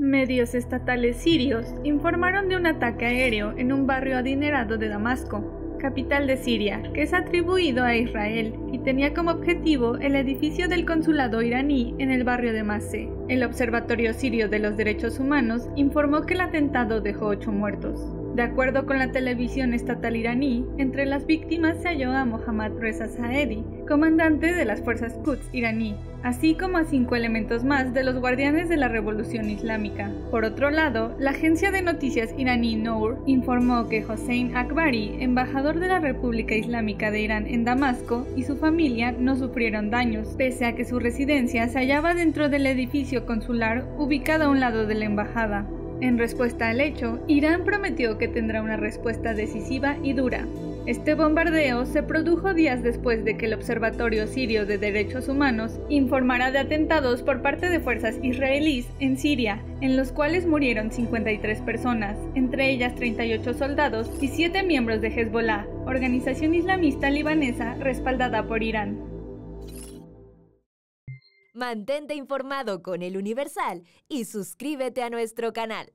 Medios estatales sirios informaron de un ataque aéreo en un barrio adinerado de Damasco, capital de Siria, que es atribuido a Israel y tenía como objetivo el edificio del consulado iraní en el barrio de Masé. El Observatorio Sirio de los Derechos Humanos informó que el atentado dejó 8 muertos. De acuerdo con la televisión estatal iraní, entre las víctimas se halló a Mohammad Reza Saedi, comandante de las fuerzas Quds iraní, así como a 5 elementos más de los Guardianes de la Revolución Islámica. Por otro lado, la agencia de noticias iraní Nour informó que Hossein Akbari, embajador de la República Islámica de Irán en Damasco, y su familia no sufrieron daños, pese a que su residencia se hallaba dentro del edificio consular ubicado a un lado de la embajada. En respuesta al hecho, Irán prometió que tendrá una respuesta decisiva y dura. Este bombardeo se produjo días después de que el Observatorio Sirio de Derechos Humanos informara de atentados por parte de fuerzas israelíes en Siria, en los cuales murieron 53 personas, entre ellas 38 soldados y 7 miembros de Hezbolá, organización islamista libanesa respaldada por Irán. Mantente informado con El Universal y suscríbete a nuestro canal.